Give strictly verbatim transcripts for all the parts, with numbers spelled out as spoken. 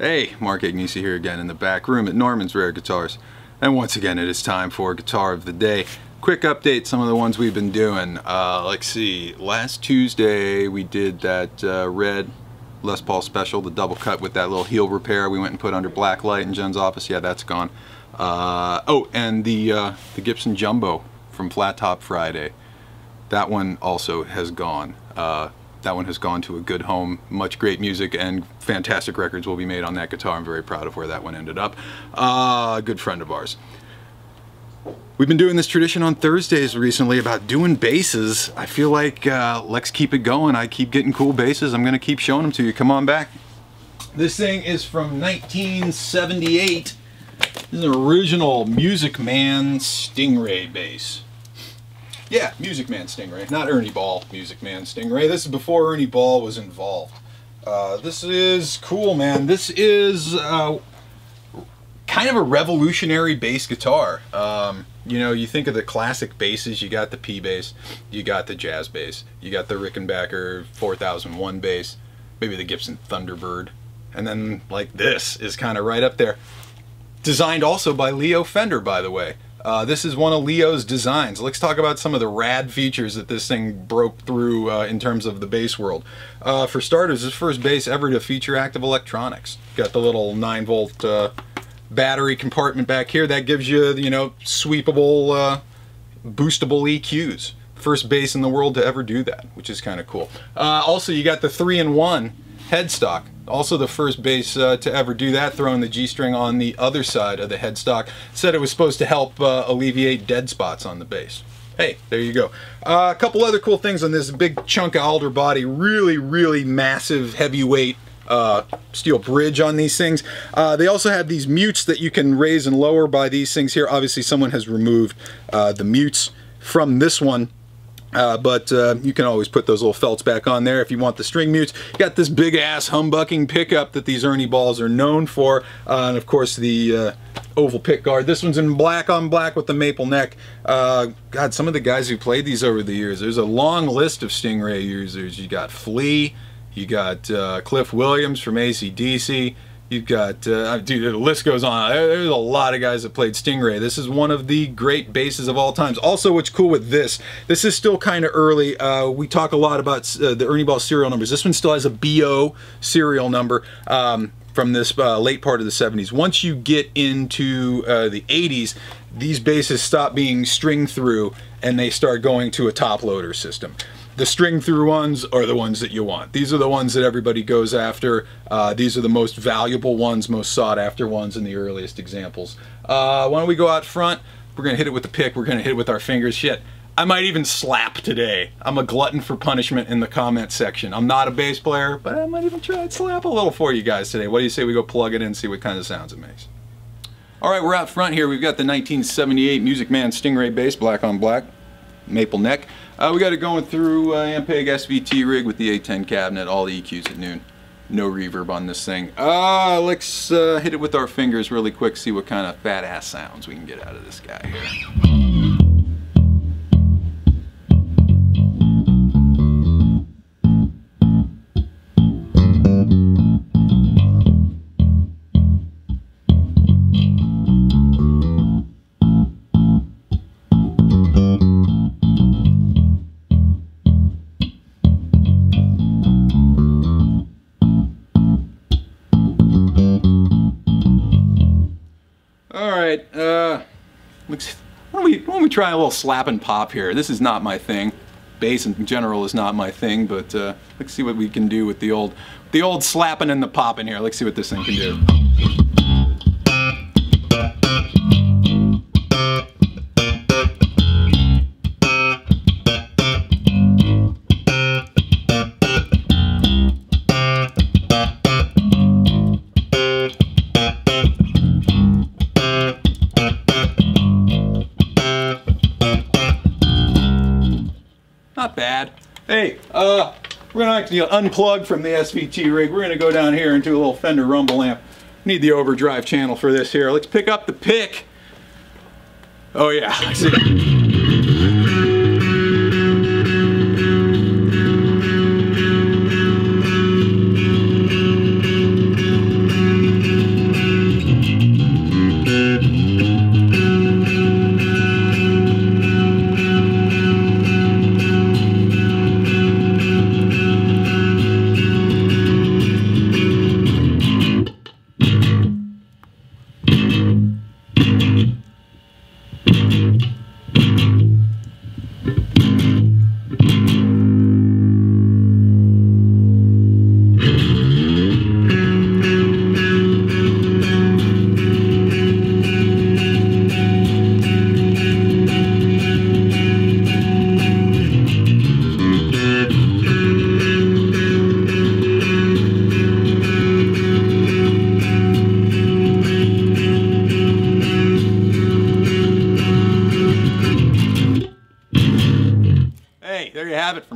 Hey, Mark Agnesi here again in the back room at Norman's Rare Guitars, and once again it is time for Guitar of the Day. Quick update, some of the ones we've been doing. Uh, let's see, last Tuesday we did that uh, red Les Paul Special, the double cut with that little heel repair we went and put under black light in Jen's office. Yeah, that's gone. Uh, oh, and the, uh, the Gibson Jumbo from Flat Top Friday. That one also has gone. Uh, That one has gone to a good home. Much great music and fantastic records will be made on that guitar. I'm very proud of where that one ended up. Uh, a good friend of ours. We've been doing this tradition on Thursdays recently about doing basses. I feel like uh, let's keep it going. I keep getting cool basses. I'm going to keep showing them to you. Come on back. This thing is from nineteen seventy-eight. This is an original Music Man Stingray bass. Yeah, Music Man Stingray, not Ernie Ball, Music Man Stingray. This is before Ernie Ball was involved. Uh, this is cool, man. This is uh, kind of a revolutionary bass guitar. Um, you know, you think of the classic basses, you got the P bass, you got the jazz bass, you got the Rickenbacker four thousand one bass, maybe the Gibson Thunderbird, and then like this is kind of right up there. Designed also by Leo Fender, by the way. Uh, this is one of Leo's designs. Let's talk about some of the rad features that this thing broke through uh, in terms of the bass world. Uh, for starters, this first bass ever to feature active electronics. Got the little nine volt uh, battery compartment back here. That gives you, you know, sweepable, uh, boostable E Qs. First bass in the world to ever do that, which is kind of cool. Uh, also, you got the three in one headstock. Also the first bass uh, to ever do that, throwing the G-string on the other side of the headstock. Said it was supposed to help uh, alleviate dead spots on the bass. Hey, there you go. Uh, a couple other cool things on this big chunk of alder body. Really, really massive, heavyweight uh, steel bridge on these things. Uh, they also have these mutes that you can raise and lower by these things here. Obviously someone has removed uh, the mutes from this one. Uh, but uh, you can always put those little felts back on there if you want the string mutes. You got this big ass humbucking pickup that these Ernie Balls are known for, uh, and of course the uh, oval pick guard. This one's in black on black with the maple neck. Uh, God, some of the guys who played these over the years, there's a long list of Stingray users. You got Flea, you got uh, Cliff Williams from A C D C, you've got, uh, dude, the list goes on. There's a lot of guys that played Stingray. This is one of the great basses of all times. Also, what's cool with this, this is still kind of early. Uh, we talk a lot about uh, the Ernie Ball serial numbers. This one still has a B O serial number um, from this uh, late part of the seventies. Once you get into uh, the eighties, these basses stop being string through and they start going to a top loader system. The string through ones are the ones that you want. These are the ones that everybody goes after. Uh, these are the most valuable ones, most sought after ones in the earliest examples. Uh, why don't we go out front? We're gonna hit it with the pick. We're gonna hit it with our fingers. Shit, I might even slap today. I'm a glutton for punishment in the comment section. I'm not a bass player, but I might even try and slap a little for you guys today. What do you say we go plug it in and see what kind of sounds it makes? All right, we're out front here. We've got the nineteen seventy-eight Music Man Stingray bass, black on black, maple neck. Uh, we got it going through uh, Ampeg S V T rig with the A ten cabinet, all the E Qs at noon. No reverb on this thing. Uh, let's uh, hit it with our fingers really quick, see what kind of fat ass sounds we can get out of this guy here. Alright, uh, why don't we, why don't we try a little slap and pop here? This is not my thing. Bass in general is not my thing, but uh, let's see what we can do with the old, the old slapping and the popping here. Let's see what this thing can do. Not bad. Hey, uh, we're gonna actually unplug from the S V T rig. We're gonna go down here into a little Fender Rumble amp. Need the overdrive channel for this here. Let's pick up the pick. Oh yeah, I see.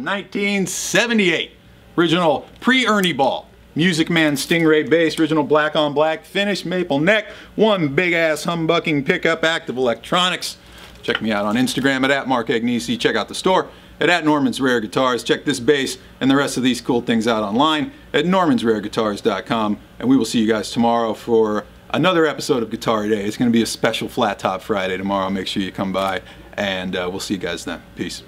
nineteen seventy-eight. Original pre-Ernie Ball. Music Man Stingray bass, original black on black finish, maple neck, one big ass humbucking pickup, active electronics. Check me out on Instagram at, at Mark Agnesi. Check out the store at, at Norman's Rare Guitars. Check this bass and the rest of these cool things out online at normans rare guitars dot com. And we will see you guys tomorrow for another episode of Guitar Day. It's going to be a special Flat Top Friday tomorrow. Make sure you come by, and uh, we'll see you guys then. Peace.